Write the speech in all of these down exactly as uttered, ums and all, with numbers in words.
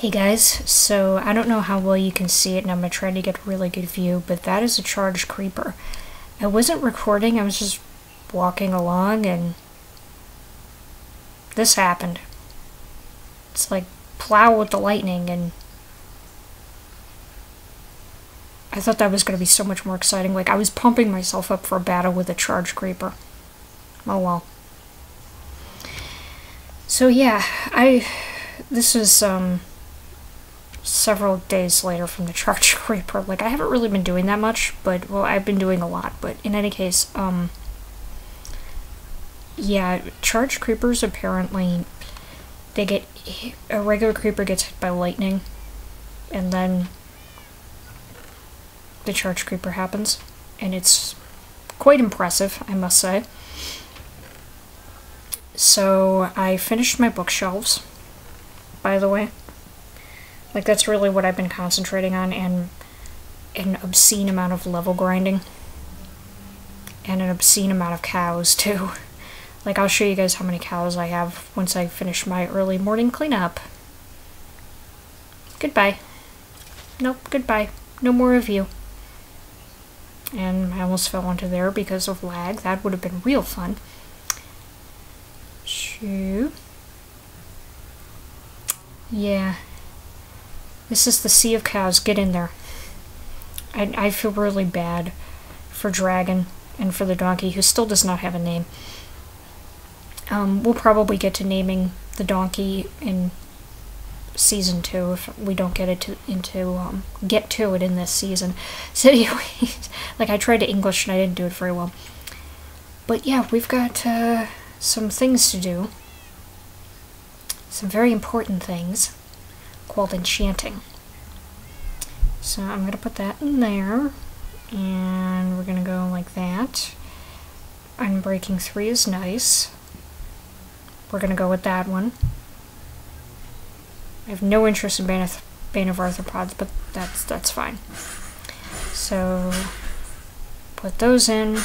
Hey guys, so I don't know how well you can see it and I'm going to try to get a really good view, but that is a charged creeper. I wasn't recording, I was just walking along and this happened. It's like plow with the lightning, and I thought that was going to be so much more exciting. Like, I was pumping myself up for a battle with a charged creeper. Oh well. So yeah, I... this is, um... several days later from the charged creeper. Like, I haven't really been doing that much, but, well, I've been doing a lot, but in any case, um, yeah, charged creepers apparently, they get, a regular creeper gets hit by lightning, and then the charged creeper happens, and it's quite impressive, I must say. So, I finished my bookshelves, by the way. Like, that's really what I've been concentrating on, and an obscene amount of level grinding. And an obscene amount of cows, too. Like, I'll show you guys how many cows I have once I finish my early morning cleanup. Goodbye. Nope, goodbye. No more of you. And I almost fell onto there because of lag. That would have been real fun. Shoo. Yeah. This is the sea of cows. Get in there. I, I feel really bad for Dragon and for the donkey, who still does not have a name. Um, we'll probably get to naming the donkey in season two if we don't get it to, into um, get to it in this season. So anyways, like, I tried to English and I didn't do it very well. But yeah, we've got uh, some things to do. Some very important things. Called enchanting. So I'm gonna put that in there, and we're gonna go like that. Unbreaking three is nice. We're gonna go with that one. I have no interest in Bane of, Bane of Arthropods, but that's that's fine. So put those in.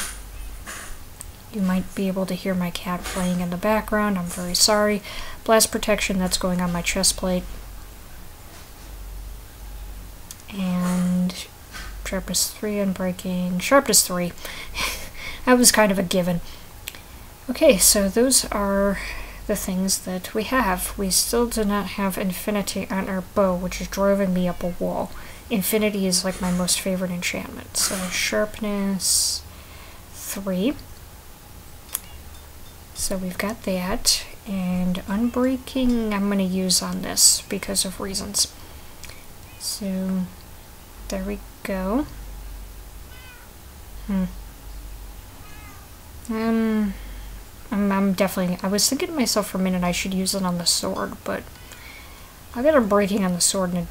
You might be able to hear my cat playing in the background. I'm very sorry. Blast protection, that's going on my chest plate. And sharpness three and breaking sharpness three. That was kind of a given. Okay, so those are the things that we have. We still do not have infinity on our bow, which is driving me up a wall. Infinity is like my most favorite enchantment. So sharpness three. So we've got that, and unbreaking I'm going to use on this because of reasons. So, there we go. Hmm. Um, I'm, I'm definitely, I was thinking to myself for a minute I should use it on the sword, but I'll get a breaking on the sword in, a,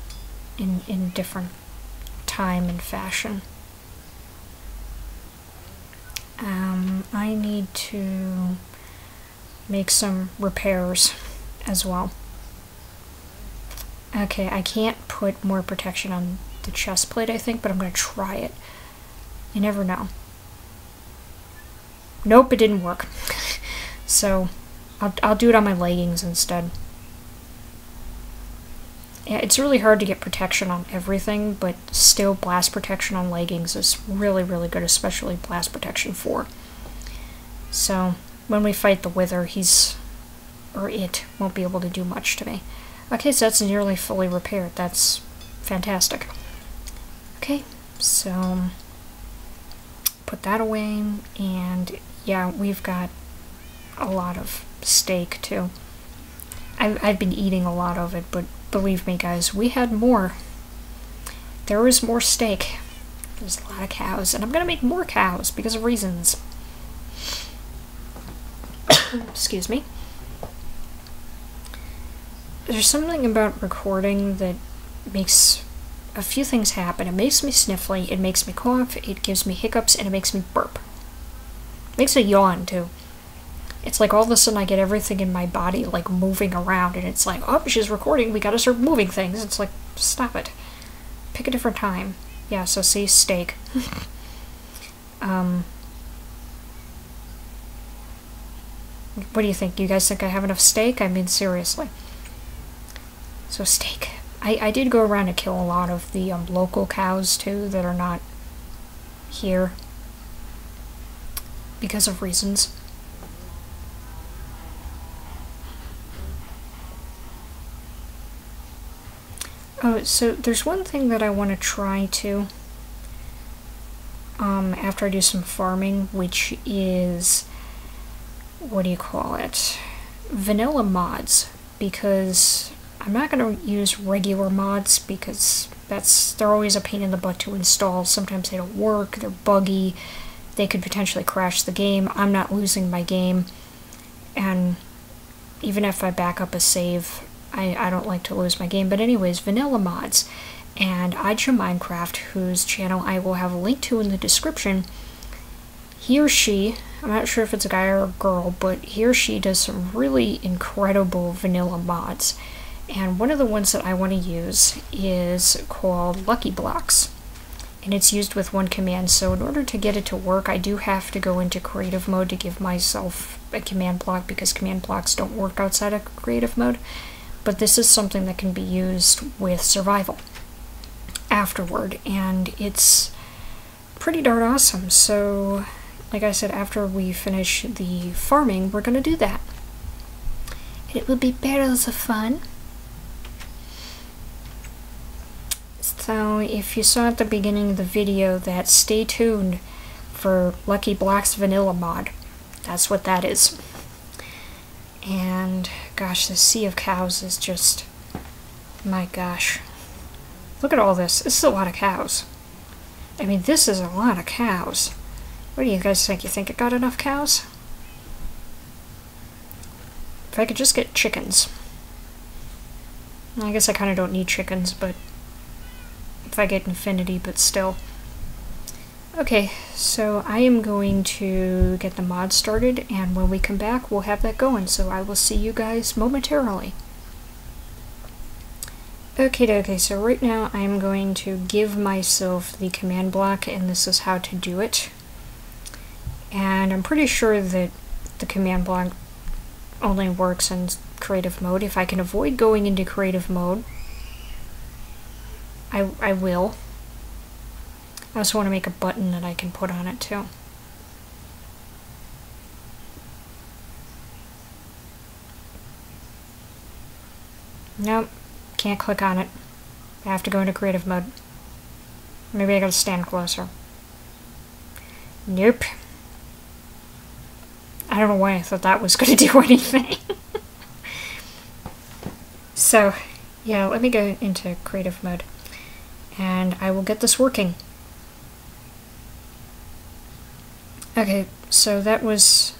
in, in different time and fashion. Um, I need to make some repairs as well. Okay, I can't put more protection on the chest plate, I think, but I'm going to try it. You never know. Nope, it didn't work. So, I'll, I'll do it on my leggings instead. Yeah, it's really hard to get protection on everything, but still, blast protection on leggings is really, really good, especially blast protection four. So, when we fight the Wither, he's, or it, won't be able to do much to me. Okay, so that's nearly fully repaired. That's fantastic. Okay, so put that away, and yeah, we've got a lot of steak too. I've, I've been eating a lot of it, but believe me guys, we had more. There was more steak. There's a lot of cows, and I'm gonna make more cows because of reasons. Excuse me. There's something about recording that makes a few things happen. It makes me sniffly, it makes me cough, it gives me hiccups, and it makes me burp. It makes me yawn, too. It's like all of a sudden I get everything in my body, like, moving around, and it's like, oh, she's recording, we gotta start moving things. It's like, stop it. Pick a different time. Yeah, so see, steak. um... What do you think? You guys think I have enough steak? I mean, seriously. So steak. I, I did go around to kill a lot of the um, local cows, too, that are not here because of reasons. Oh, so there's one thing that I want to try to, um, after I do some farming, which is, what do you call it, vanilla mods, because I'm not going to use regular mods, because that's, they're always a pain in the butt to install. Sometimes they don't work, they're buggy, they could potentially crash the game, I'm not losing my game, and even if I back up a save, I, I don't like to lose my game. But anyways, vanilla mods, and iChuMinecraft, whose channel I will have a link to in the description, he or she, I'm not sure if it's a guy or a girl, but he or she does some really incredible vanilla mods. And one of the ones that I want to use is called Lucky Blocks, and it's used with one command. So in order to get it to work, I do have to go into creative mode to give myself a command block, because command blocks don't work outside of creative mode. But this is something that can be used with survival afterward, and it's pretty darn awesome. So, like I said, after we finish the farming, we're gonna do that. And it will be barrels of fun. So, if you saw at the beginning of the video that stay tuned for Lucky Blocks Vanilla Mod, that's what that is. And gosh, the sea of cows is just, my gosh, look at all this. This is a lot of cows. I mean, this is a lot of cows. What do you guys think? You think it got enough cows? If I could just get chickens. I guess I kind of don't need chickens, but if I get infinity, but still. Okay, so I am going to get the mod started, and when we come back, we'll have that going, so I will see you guys momentarily. Okay, okay, so right now I'm going to give myself the command block, and this is how to do it. And I'm pretty sure that the command block only works in creative mode. If I can avoid going into creative mode, I, I will. I also want to make a button that I can put on it, too. Nope, can't click on it. I have to go into creative mode. Maybe I gotta stand closer. Nope. I don't know why I thought that was gonna do anything. So, yeah, let me go into creative mode, and I will get this working. Okay, so that was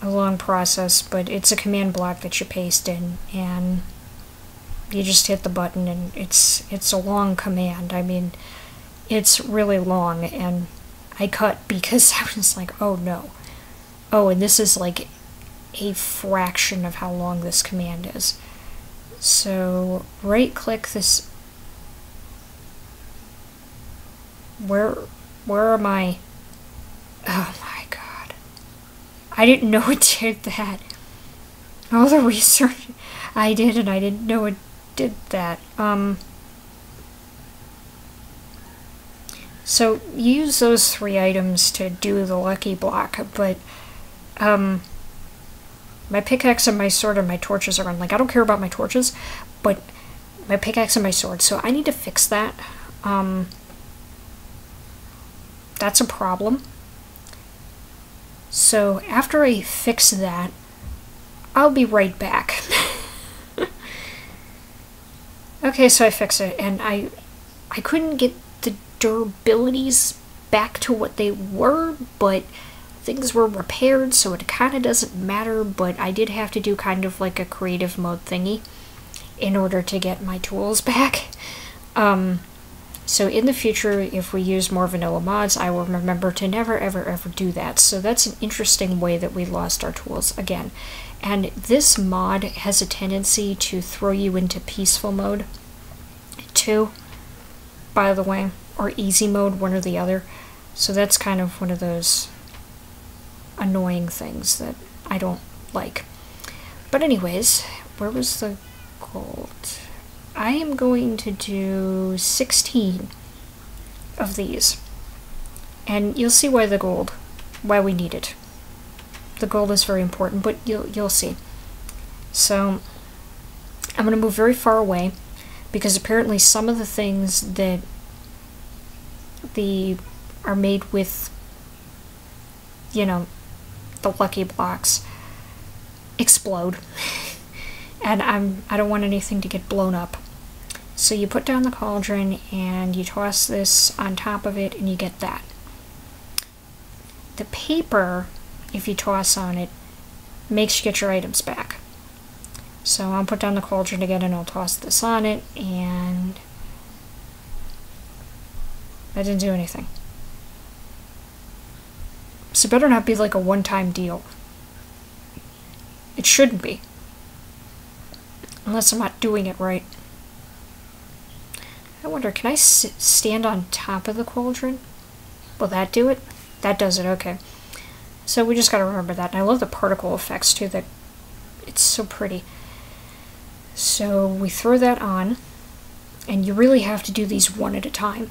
a long process, but it's a command block that you paste in, and you just hit the button, and it's it's a long command. I mean, it's really long, and I cut because I was like, oh no. Oh, and this is like a fraction of how long this command is. So, right-click this... Where, where am I? Oh my god. I didn't know it did that. All the research I did, and I didn't know it did that. Um. So, you use those three items to do the lucky block, but, um, my pickaxe and my sword and my torches are on. Like, I don't care about my torches, but my pickaxe and my sword. So, I need to fix that. Um, that's a problem. So after I fix that, I'll be right back. Okay, so I fix it, and I I couldn't get the durabilities back to what they were, but things were repaired, so it kind of doesn't matter, but I did have to do kind of like a creative mode thingy in order to get my tools back. Um, So in the future, if we use more vanilla mods, I will remember to never, ever, ever do that. So that's an interesting way that we lost our tools again. And this mod has a tendency to throw you into peaceful mode, too, by the way, or easy mode, one or the other. So that's kind of one of those annoying things that I don't like. But anyways, where was the gold? I am going to do sixteen of these. And you'll see why the gold, why we need it. The gold is very important, but you'll, you'll see. So I'm going to move very far away, because apparently some of the things that the are made with, you know, the Lucky Blocks explode. And I'm, I don't want anything to get blown up. So you put down the cauldron and you toss this on top of it and you get that. The paper, if you toss on it, makes you get your items back. So I'll put down the cauldron again and I'll toss this on it, and that didn't do anything. So it better not be like a one-time deal. It shouldn't be. Unless I'm not doing it right. I wonder, can I s stand on top of the cauldron? Will that do it? That does it, okay. So we just gotta remember that. And I love the particle effects too, that it's so pretty. So we throw that on, and you really have to do these one at a time.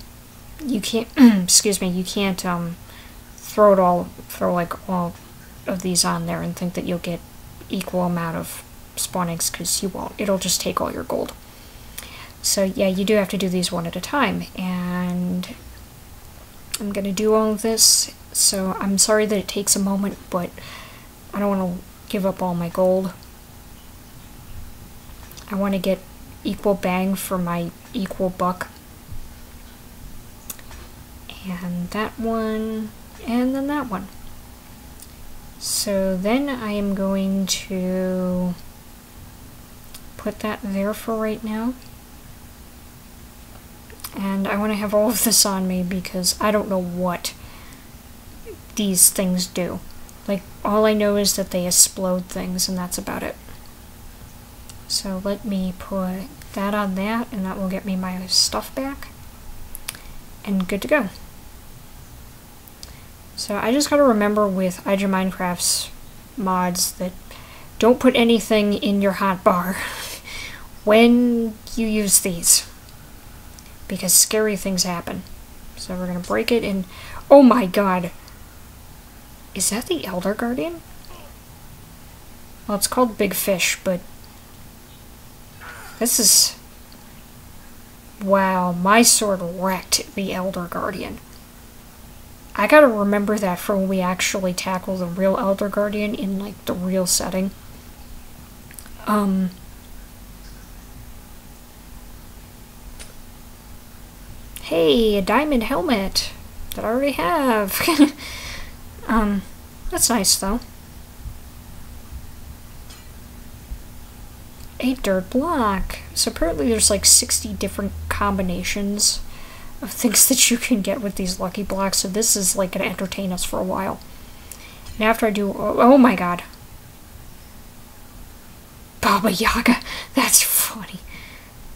You can't, excuse me, you can't um, throw it all, throw like all of these on there and think that you'll get equal amount of spawn eggs, because you won't. It'll just take all your gold. So yeah, you do have to do these one at a time, and I'm gonna do all of this. So I'm sorry that it takes a moment, but I don't want to give up all my gold. I want to get equal bang for my equal buck. And that one, and then that one. So then I am going to put that there for right now. And I want to have all of this on me because I don't know what these things do. Like, all I know is that they explode things, and that's about it. So let me put that on that, and that will get me my stuff back. And good to go. So I just gotta remember with iChuMinecraft's mods that don't put anything in your hotbar when you use these, because scary things happen. So we're gonna break it and, oh my god, is that the Elder Guardian? Well, it's called Big Fish, but this is, wow, my sword wrecked the Elder Guardian. I gotta remember that for when we actually tackle the real Elder Guardian in like the real setting. Um, Hey, a diamond helmet that I already have. um, that's nice though. A dirt block. So apparently there's like sixty different combinations of things that you can get with these Lucky Blocks. So this is like gonna entertain us for a while. And after I do, oh, oh my god. Baba Yaga, that's funny.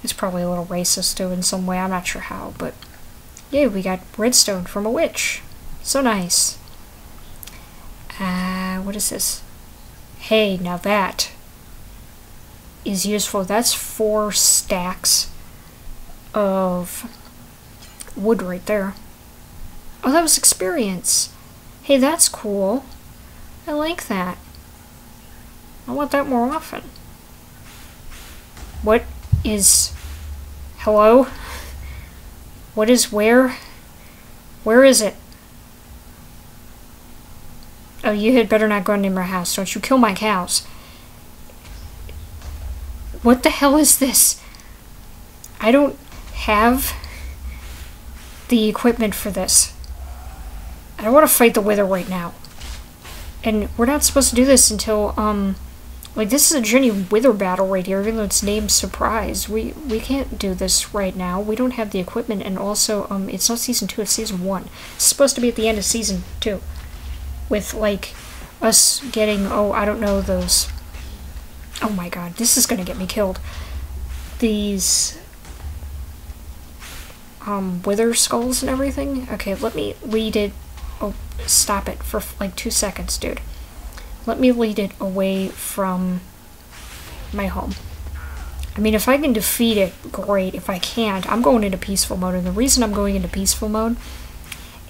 It's probably a little racist too in some way, I'm not sure how, but yeah, we got redstone from a witch. So nice. Uh, what is this? Hey, now that is useful. That's four stacks of wood right there. Oh, that was experience. Hey, that's cool. I like that. I want that more often. What? Is, hello? What is where? Where is it? Oh, you had better not go into my house. Don't you kill my cows. What the hell is this? I don't have the equipment for this. I don't want to fight the wither right now. And we're not supposed to do this until, um... like, this is a genuine wither battle right here, even though it's named Surprise. We we can't do this right now. We don't have the equipment, and also, um, it's not Season two, it's Season one. It's supposed to be at the end of Season two. With, like, us getting, oh, I don't know, those... Oh my god, this is gonna get me killed. These... Um, wither skulls and everything? Okay, let me lead it... Oh, stop it for, like, two seconds, dude. Let me lead it away from my home. I mean, if I can defeat it, great. If I can't, I'm going into peaceful mode. And the reason I'm going into peaceful mode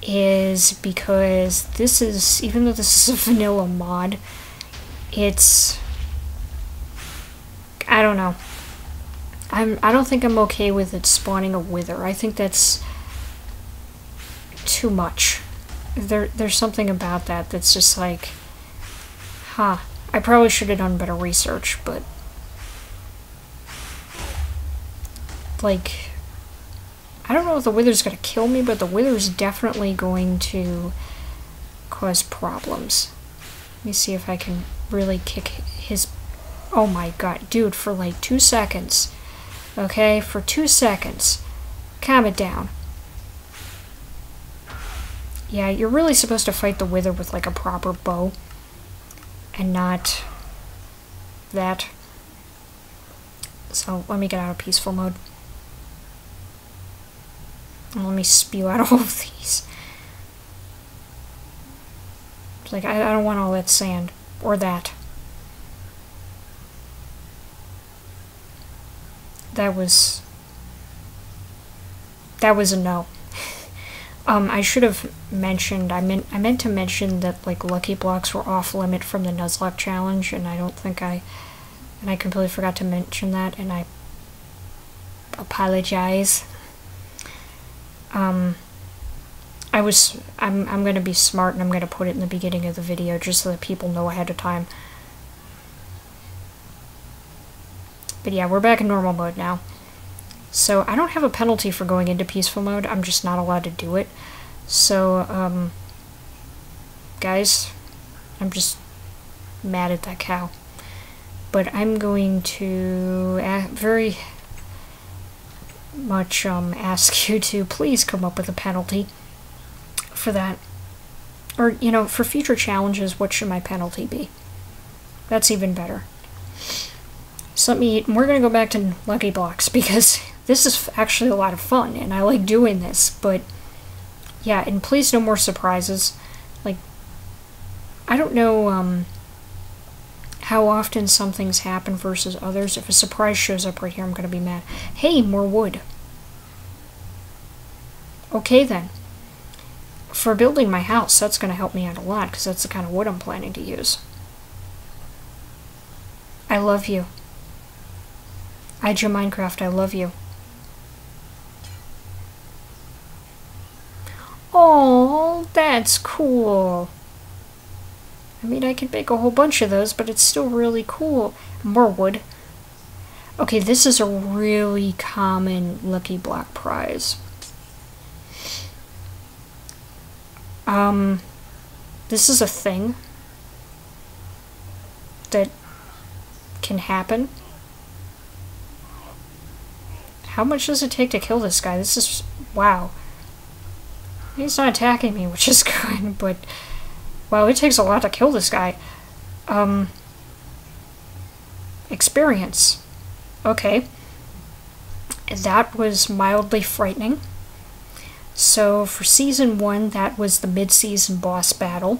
is because this is, even though this is a vanilla mod, it's, I don't know. I'm, I don't think I'm okay with it spawning a wither. I think that's too much. There, there's something about that that's just like, huh. I probably should have done better research, but like, I don't know if the wither's gonna kill me, but the wither's definitely going to cause problems. Let me see if I can really kick his, oh my god, dude, for like two seconds. Okay, for two seconds. Calm it down. Yeah, you're really supposed to fight the wither with like a proper bow and not that. So let me get out of peaceful mode. And let me spew out all of these. It's like, I, I don't want all that sand or that. That was... That was a no. um, I should have mentioned... I meant, I meant to mention that, like, Lucky Blocks were off-limit from the Nuzlocke challenge, and I don't think I... And I completely forgot to mention that, and I... apologize. Um... I was... I'm, I'm gonna be smart, and I'm gonna put it in the beginning of the video, just so that people know ahead of time. But yeah, we're back in normal mode now. So I don't have a penalty for going into peaceful mode. I'm just not allowed to do it. So, um... guys, I'm just mad at that cow. But I'm going to very much um, ask you to please come up with a penalty for that. Or, you know, for future challenges, what should my penalty be? That's even better. So let me, we're going to go back to Lucky Blocks, because this is actually a lot of fun, and I like doing this, but, yeah, and please no more surprises. Like, I don't know um, how often some things happen versus others. If a surprise shows up right here, I'm going to be mad. Hey, more wood. Okay, then. For building my house, that's going to help me out a lot, because that's the kind of wood I'm planning to use. I love you. iChuMinecraft, I love you. Oh, that's cool. I mean, I could make a whole bunch of those, but it's still really cool. More wood. Okay, this is a really common Lucky Block prize. Um, this is a thing that can happen. How much does it take to kill this guy? This is... wow. He's not attacking me, which is good, but... wow, it takes a lot to kill this guy. Um... Experience. Okay. That was mildly frightening. So, for Season one, that was the mid-season boss battle.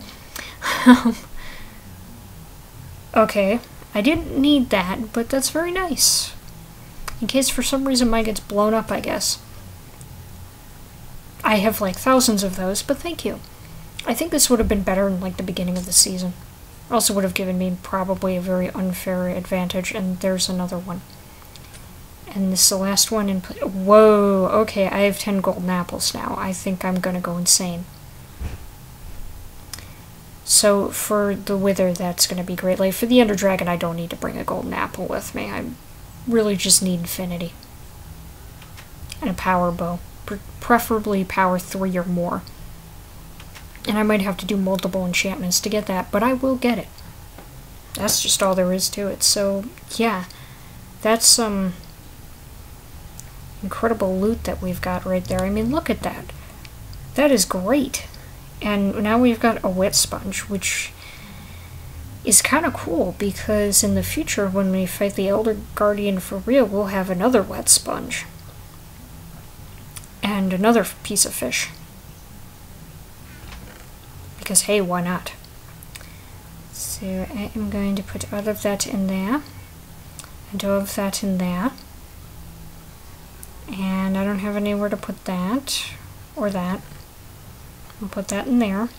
Okay. I didn't need that, but that's very nice. In case for some reason mine gets blown up, I guess. I have like thousands of those, but thank you. I think this would have been better in like the beginning of the season. Also would have given me probably a very unfair advantage, and there's another one. And this is the last one in play. Whoa, okay, I have ten golden apples now. I think I'm gonna go insane. So for the wither, that's gonna be great. Like for the Ender Dragon, I don't need to bring a golden apple with me. I'm really just need infinity. And a power bow. Pre preferably power three or more. And I might have to do multiple enchantments to get that, but I will get it. That's just all there is to it. So, yeah. That's some incredible loot that we've got right there. I mean, look at that. That is great. And now we've got a wet sponge, which... it's kind of cool, because in the future, when we fight the Elder Guardian for real, we'll have another wet sponge. And another piece of fish. Because, hey, why not? So I am going to put all of that in there. I do have that in there. And I don't have anywhere to put that, or that. I'll put that in there.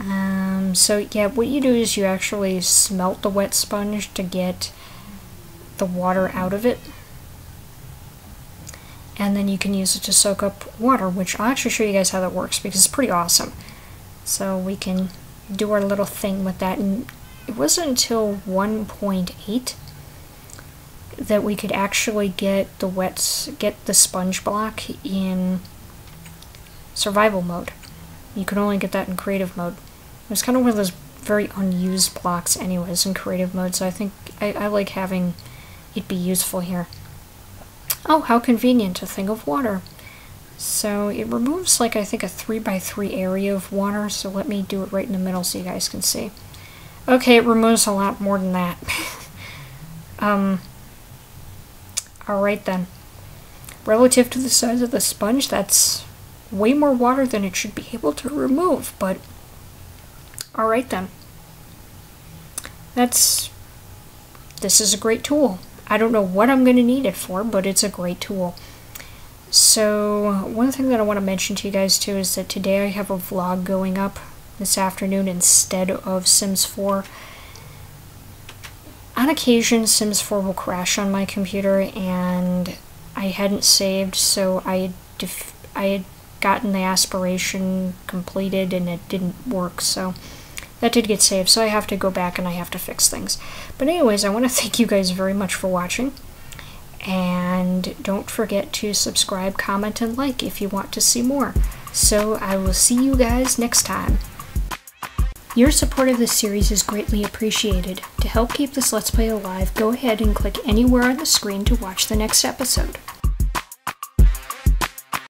Um, so yeah, what you do is you actually smelt the wet sponge to get the water out of it. And then you can use it to soak up water, which I'll actually show you guys how that works, because it's pretty awesome. So we can do our little thing with that. And it wasn't until one point eight that we could actually get the wet, get the sponge block in survival mode. You can only get that in creative mode. It was kind of one of those very unused blocks anyways in creative mode, so I think I, I like having it be useful here. Oh, how convenient, a thing of water. So it removes, like, I think a three by three area of water, so let me do it right in the middle so you guys can see. Okay, it removes a lot more than that. um, Alright then. Relative to the size of the sponge, that's way more water than it should be able to remove, but alright then. That's... this is a great tool. I don't know what I'm going to need it for, but it's a great tool. So, one thing that I want to mention to you guys too is that today I have a vlog going up this afternoon instead of Sims four. On occasion, Sims four will crash on my computer, and I hadn't saved, so I, def I had gotten the aspiration completed and it didn't work, so that did get saved, so I have to go back and I have to fix things. But anyways, I want to thank you guys very much for watching. And don't forget to subscribe, comment, and like if you want to see more. So I will see you guys next time. Your support of this series is greatly appreciated. To help keep this Let's Play alive, go ahead and click anywhere on the screen to watch the next episode.